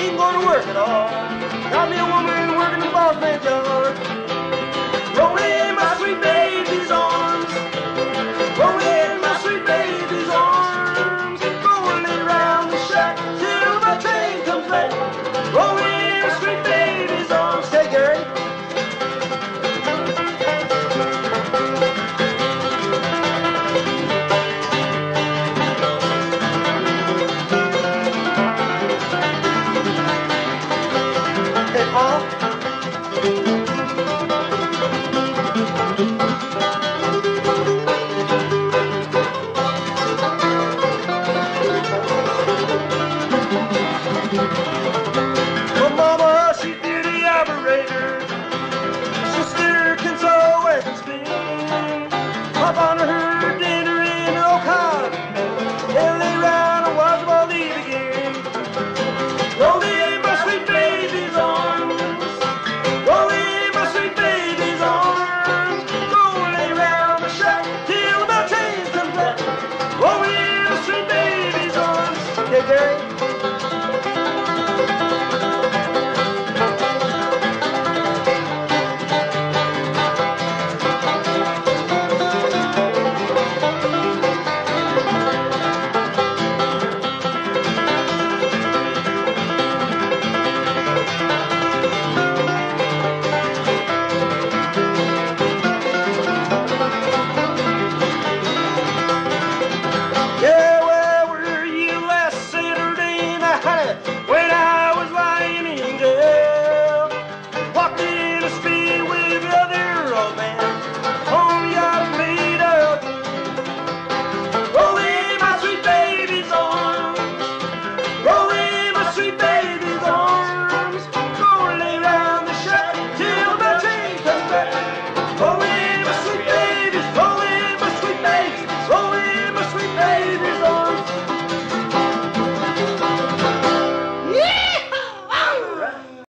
ain't going to work at all. Got me a woman working the boss man job. Rolling in my sweet baby's arms. Rolling in my sweet baby's arms. Rolling around the shack till my train comes back. Rolling in my sweet baby's arms. Take her. Well, Mama, she threw the operator. Sister can sew and spin. Pop on her dinner in O'Connor. Then lay round and watch them all leave again. Roll in my sweet baby's arms. Roll in my sweet baby's arms. Go lay round the shack till my trains come back. Roll in my sweet baby's arms. Yeah, girl.